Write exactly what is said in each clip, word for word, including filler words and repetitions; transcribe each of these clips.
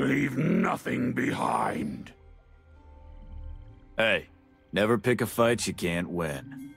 Leave nothing behind. Hey, never pick a fight you can't win.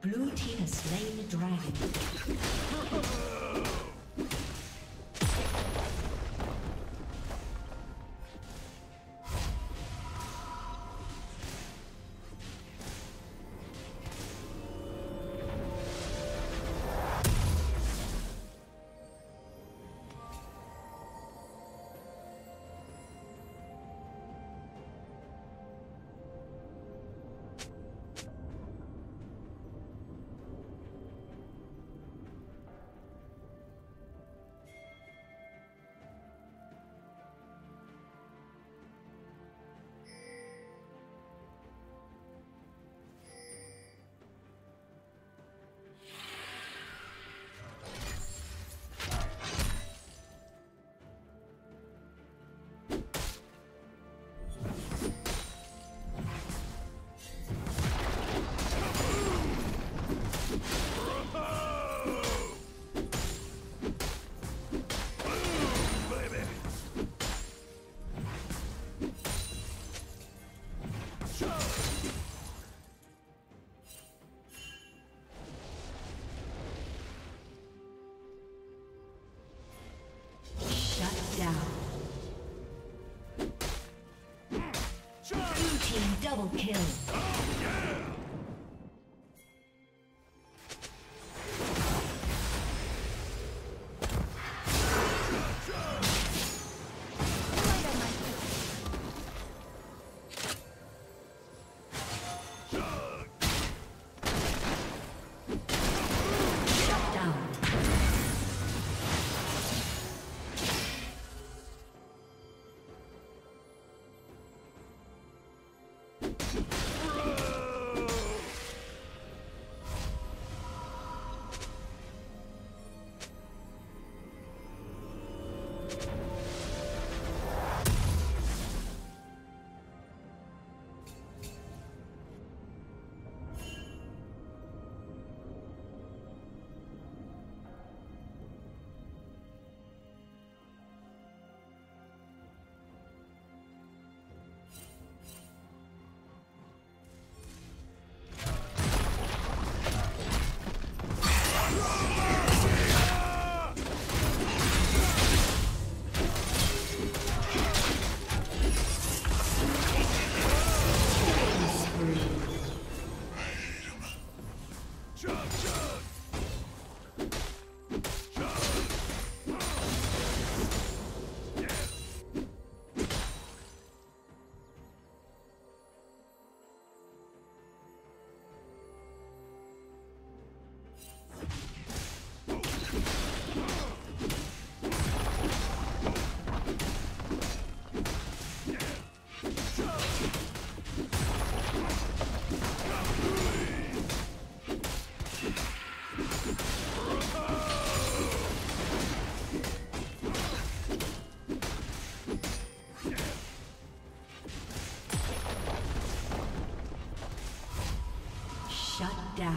Blue team has slain the dragon. Double kill. Oh, yeah! You Shut down.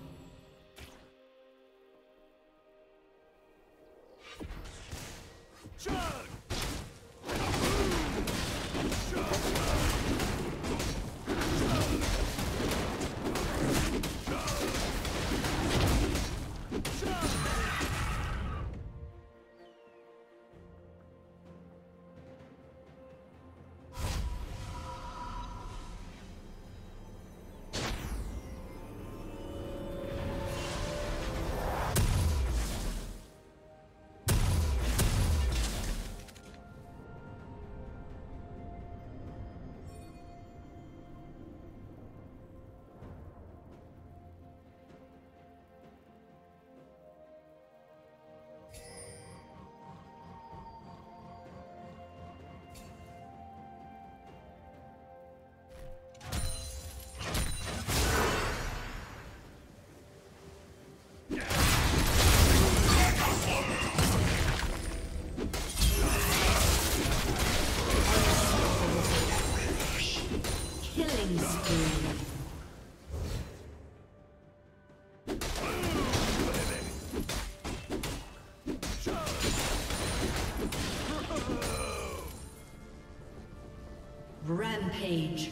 Rampage.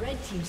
Red team's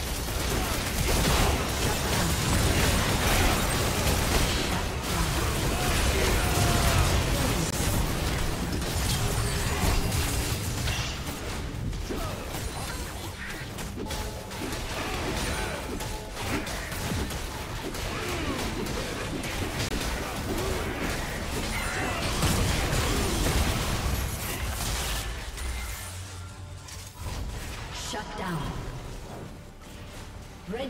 Red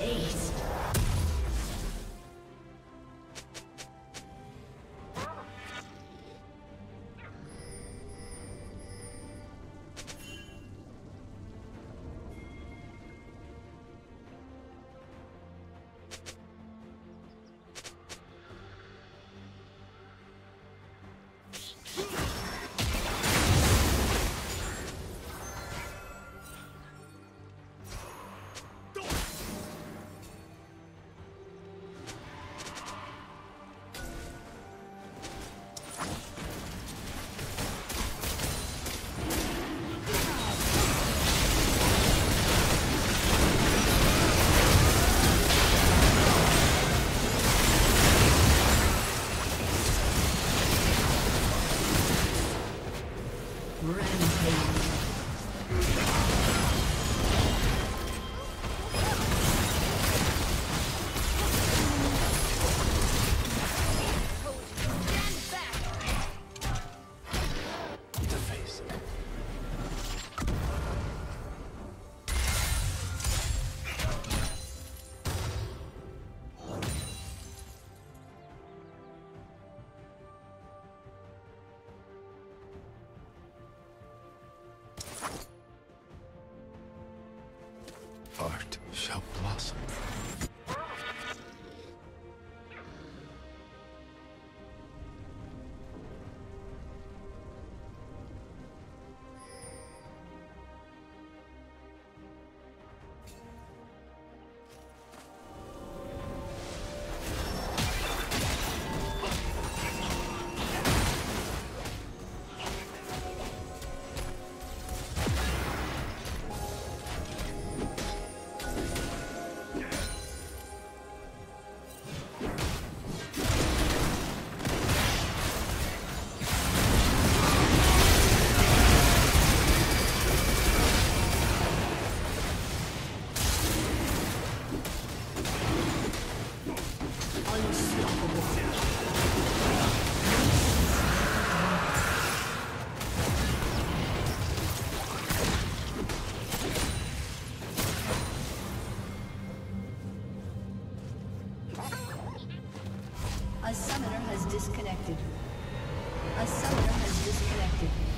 Ace. Art shall blossom. A summoner has disconnected. A summoner has disconnected.